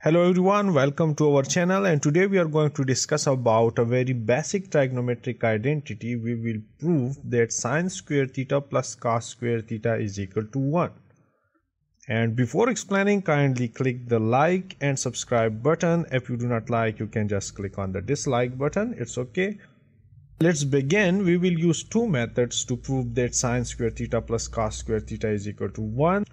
Hello everyone, welcome to our channel, and today we are going to discuss about a very basic trigonometric identity. We will prove that sine square theta plus cos square theta is equal to 1. And before explaining, kindly click the like and subscribe button. If you do not like, you can just click on the dislike button, it's okay. Let's begin. We will use two methods to prove that sine square theta plus cos square theta is equal to 1.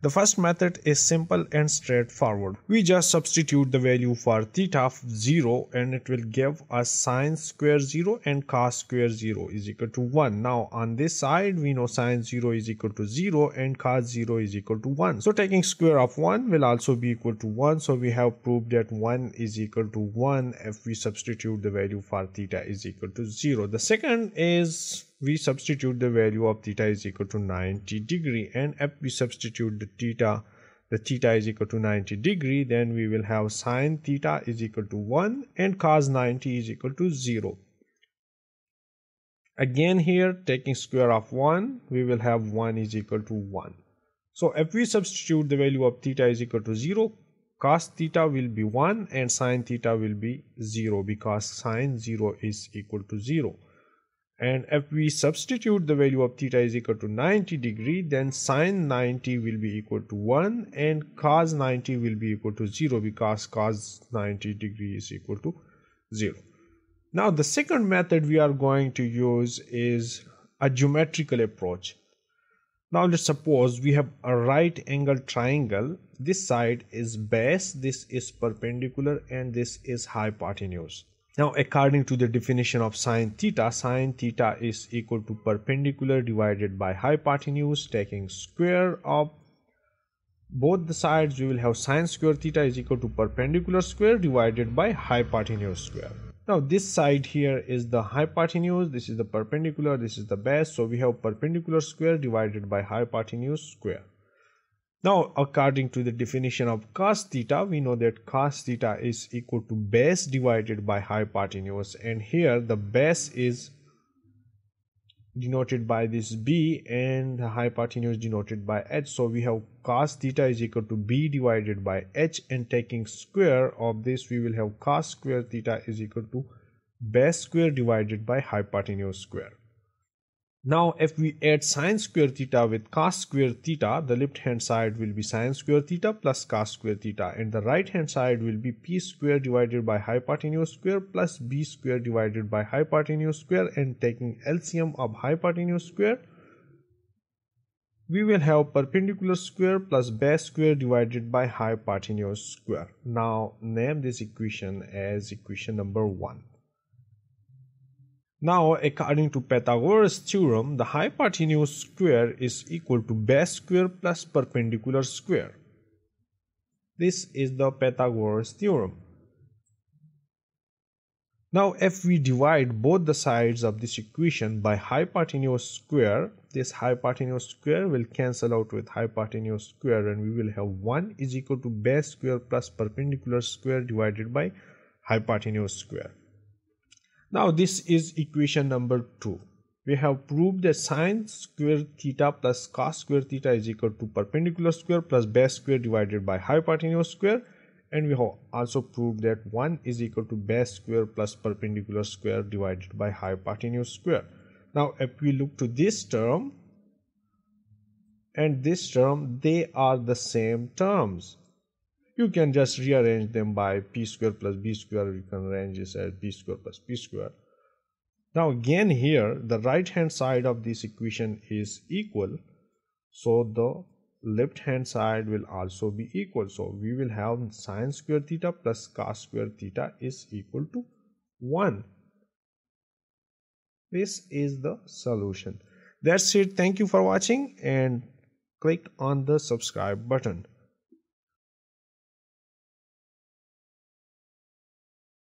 The first method is simple and straightforward. We just substitute the value for theta of 0 and it will give us sine square 0 and cos square 0 is equal to 1. Now on this side we know sine 0 is equal to 0 and cos 0 is equal to 1. So taking square of 1 will also be equal to 1. So we have proved that 1 is equal to 1 if we substitute the value for theta is equal to 0. The second is we substitute the value of theta is equal to 90 degree, and if we substitute the theta is equal to 90 degree, then we will have sine theta is equal to 1 and cos 90 is equal to 0. Again here, taking square of 1, we will have 1 is equal to 1. So if we substitute the value of theta is equal to 0, cos theta will be 1 and sine theta will be 0 because sine 0 is equal to 0. And if we substitute the value of theta is equal to 90 degree, then sine 90 will be equal to 1 and cos 90 will be equal to 0 because cos 90 degree is equal to 0. Now the second method we are going to use is a geometrical approach. Now let's suppose we have a right angle triangle. This side is base, this is perpendicular, and this is hypotenuse. Now according to the definition of sine theta is equal to perpendicular divided by hypotenuse. Taking square of both the sides, we will have sine square theta is equal to perpendicular square divided by hypotenuse square. Now this side here is the hypotenuse, this is the perpendicular, this is the base, so we have perpendicular square divided by hypotenuse square. Now according to the definition of cos theta, we know that cos theta is equal to base divided by hypotenuse, and here the base is denoted by this b and the hypotenuse denoted by h. So we have cos theta is equal to b divided by h, and taking square of this we will have cos square theta is equal to base square divided by hypotenuse square. Now if we add sine square theta with cos square theta, the left hand side will be sine square theta plus cos square theta, and the right hand side will be p square divided by hypotenuse square plus b square divided by hypotenuse square, and taking LCM of hypotenuse square we will have perpendicular square plus base square divided by hypotenuse square. Now name this equation as equation number 1. Now according to Pythagoras theorem, the hypotenuse square is equal to base square plus perpendicular square. This is the Pythagoras theorem. Now if we divide both the sides of this equation by hypotenuse square, this hypotenuse square will cancel out with hypotenuse square, and we will have 1 is equal to base square plus perpendicular square divided by hypotenuse square. Now this is equation number 2. We have proved that sine square theta plus cos square theta is equal to perpendicular square plus base square divided by hypotenuse square, and we have also proved that 1 is equal to base square plus perpendicular square divided by hypotenuse square. Now if we look to this term and this term, they are the same terms. You can just rearrange them by p square plus b square. You can arrange this as b square plus p square. Now again here, the right hand side of this equation is equal, so the left hand side will also be equal. So we will have sine square theta plus cos square theta is equal to 1. This is the solution. That's it. Thank you for watching, and click on the subscribe button.